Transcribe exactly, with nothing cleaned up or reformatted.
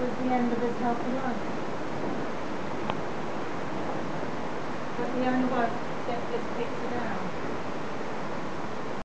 was the end of his healthy life. But we only work to get this picture.